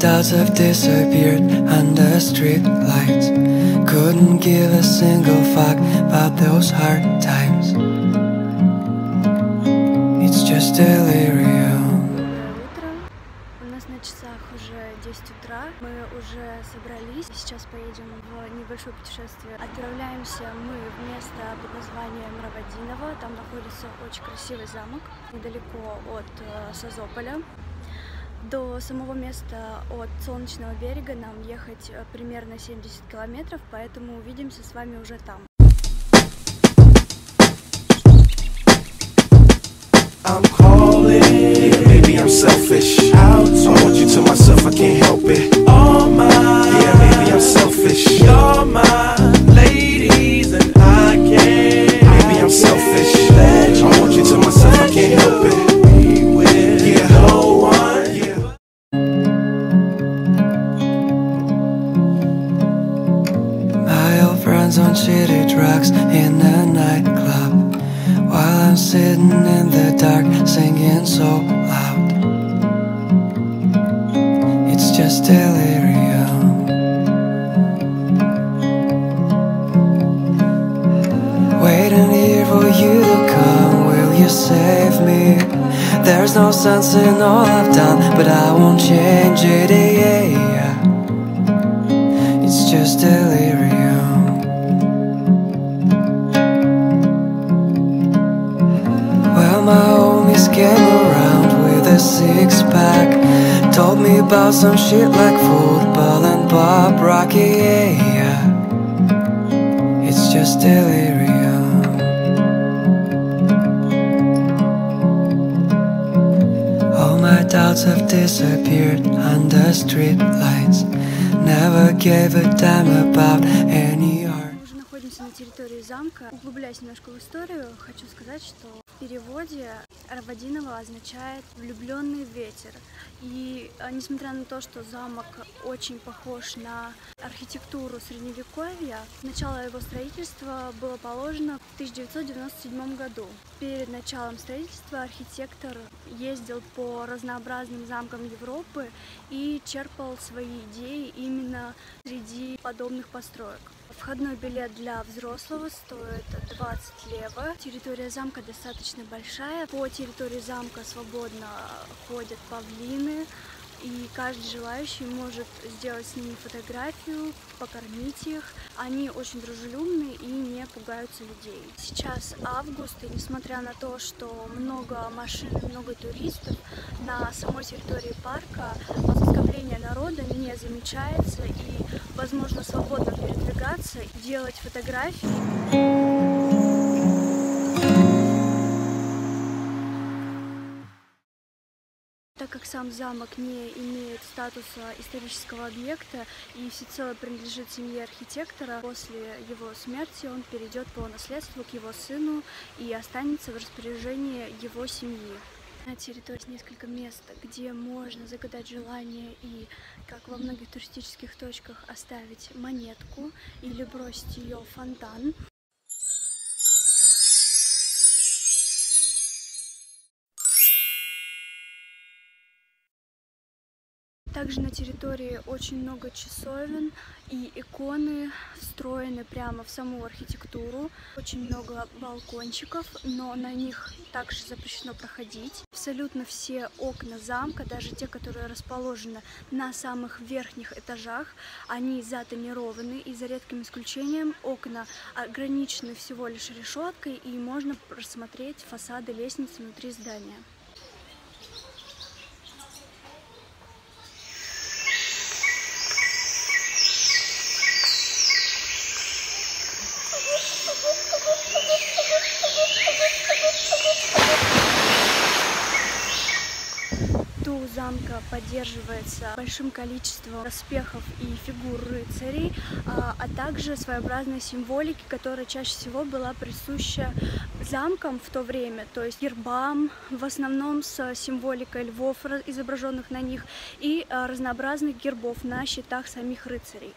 doubts have disappeared under street lights. Couldn't give a single fuck about those hard times. It's just delirium. У нас на часах уже 10 утра. Мы уже собрались. Сейчас поедем в небольшое путешествие. Отправляемся мы в место под названием Равадиново. Там находится очень красивый замок, недалеко от Созополя. До самого места от Солнечного берега нам ехать примерно 70 километров, поэтому увидимся с вами уже там. On shitty drugs in a nightclub, while I'm sitting in the dark singing so loud. It's just delirium. Waiting here for you to come, will you save me? There's no sense in all I've done, but I won't change it, yeah. It's just delirium. My homies came around with a six-pack, told me about some shit like football and Bob Rocky, yeah. It's just delirium. All my doubts have disappeared under street lights. Never gave a damn about any art. Мы уже находимся на территории замка. Углубляясь немножко в историю, хочу сказать, что в переводе Равадиново означает «влюбленный ветер». И несмотря на то, что замок очень похож на архитектуру Средневековья, начало его строительства было положено в 1997 году. Перед началом строительства архитектор ездил по разнообразным замкам Европы и черпал свои идеи именно среди подобных построек. Входной билет для взрослого стоит 20 лева. Территория замка достаточно большая. По территории замка свободно ходят павлины, и каждый желающий может сделать с ними фотографию, покормить их. Они очень дружелюбные и не пугаются людей. Сейчас август, и несмотря на то, что много машин, много туристов, на самой территории парка скопление народа не замечается, и возможно свободно передвигаться, делать фотографии. Так как сам замок не имеет статуса исторического объекта и всецело принадлежит семье архитектора, после его смерти он перейдет по наследству к его сыну и останется в распоряжении его семьи. На территории несколько мест, где можно загадать желание и, как во многих туристических точках, оставить монетку или бросить ее в фонтан. Также на территории очень много часовен и иконы встроены прямо в саму архитектуру. Очень много балкончиков, но на них также запрещено проходить. Абсолютно все окна замка, даже те, которые расположены на самых верхних этажах, они затонированы, и за редким исключением окна ограничены всего лишь решеткой, и можно просмотреть фасады лестниц внутри здания. Замка поддерживается большим количеством доспехов и фигур рыцарей, а также своеобразной символики, которая чаще всего была присуща замкам в то время, то есть гербам, в основном с символикой львов, изображенных на них, и разнообразных гербов на щитах самих рыцарей.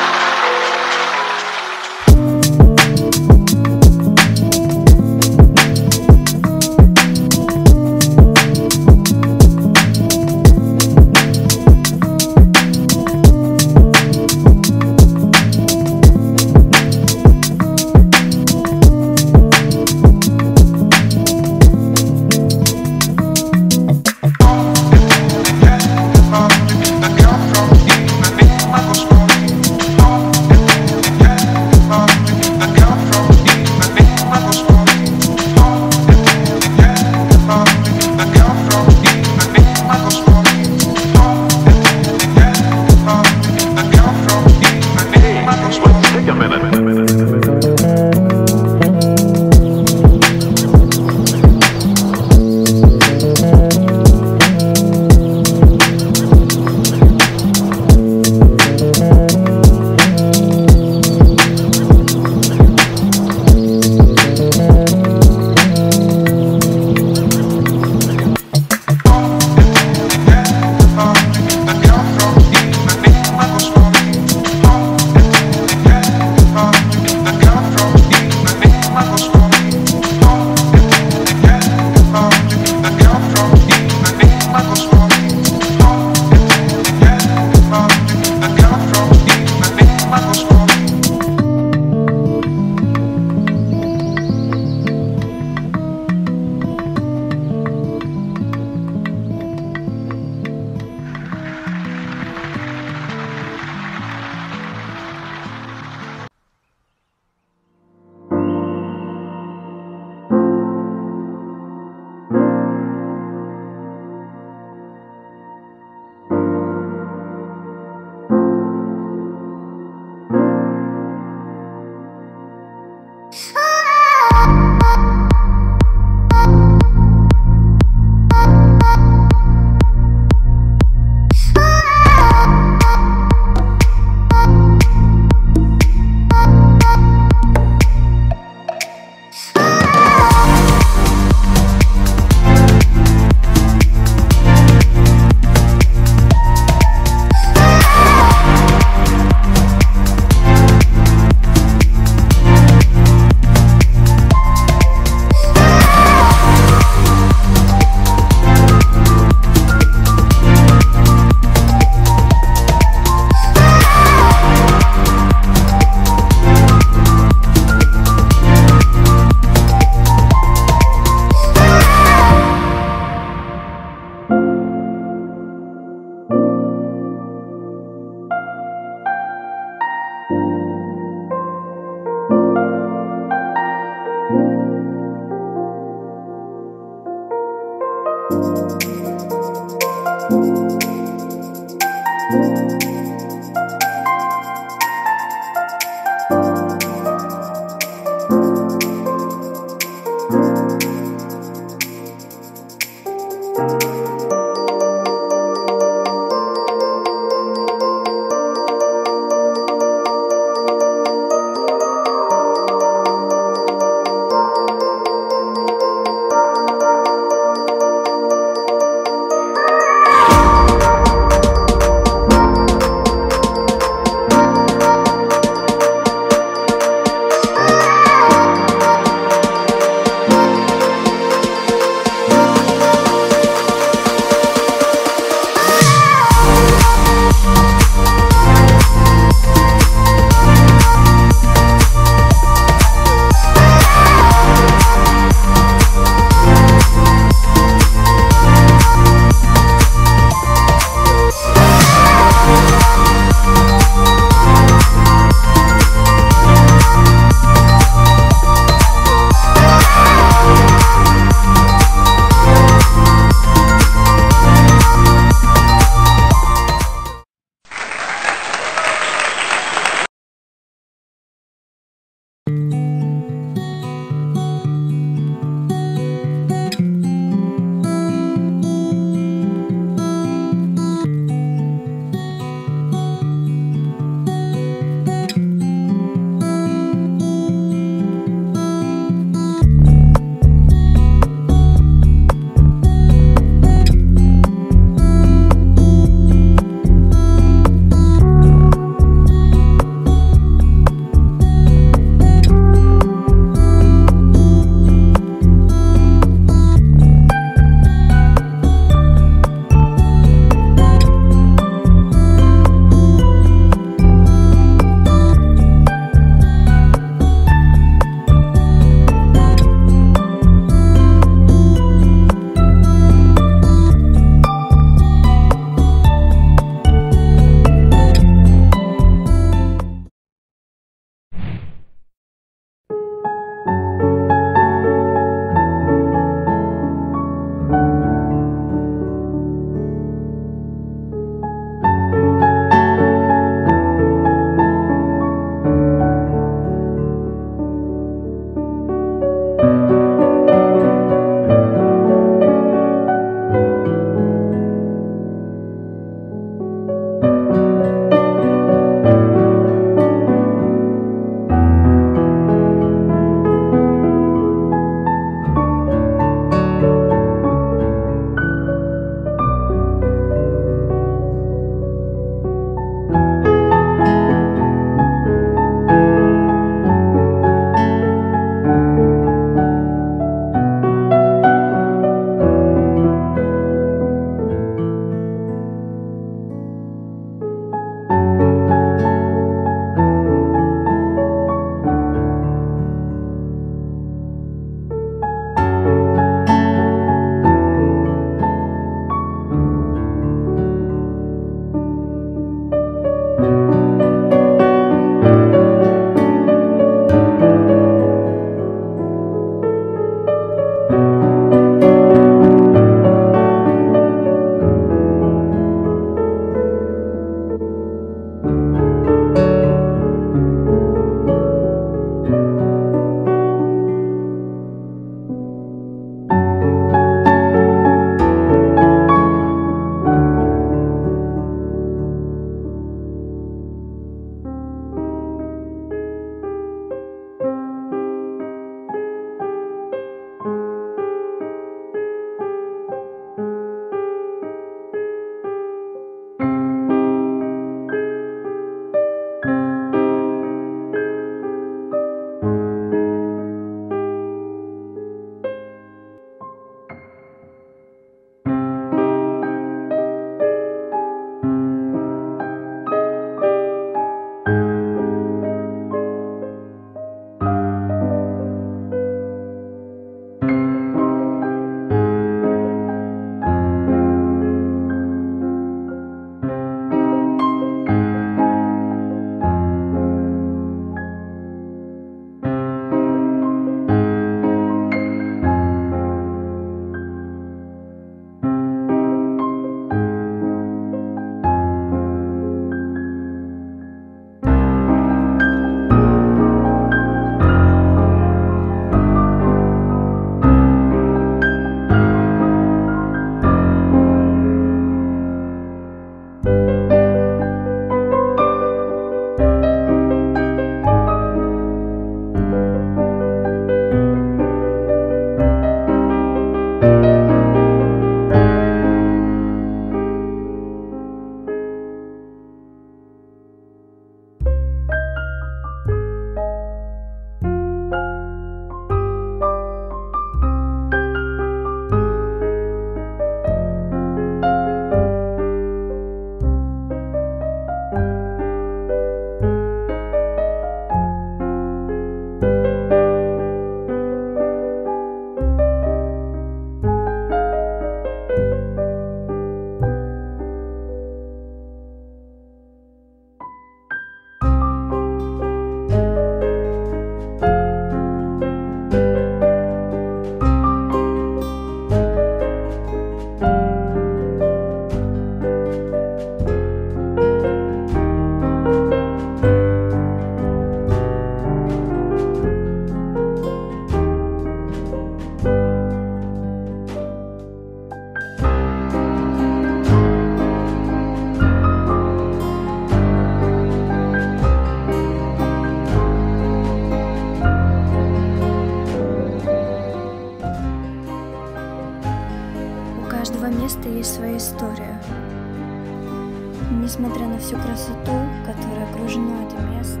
Несмотря на всю красоту, которой окружено это место,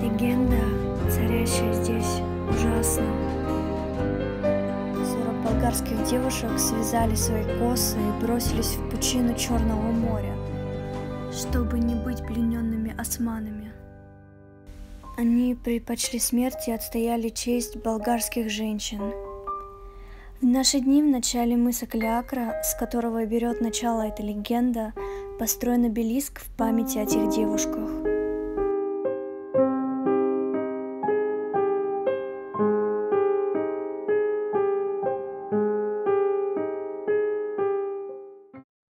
легенда, царящая здесь, ужасна. 40 болгарских девушек связали свои косы и бросились в пучину Черного моря, чтобы не быть плененными османами. Они предпочли смерти и отстояли честь болгарских женщин. В наши дни в начале мыса Калиакра, с которого берет начало эта легенда, построен обелиск в памяти о тех девушках.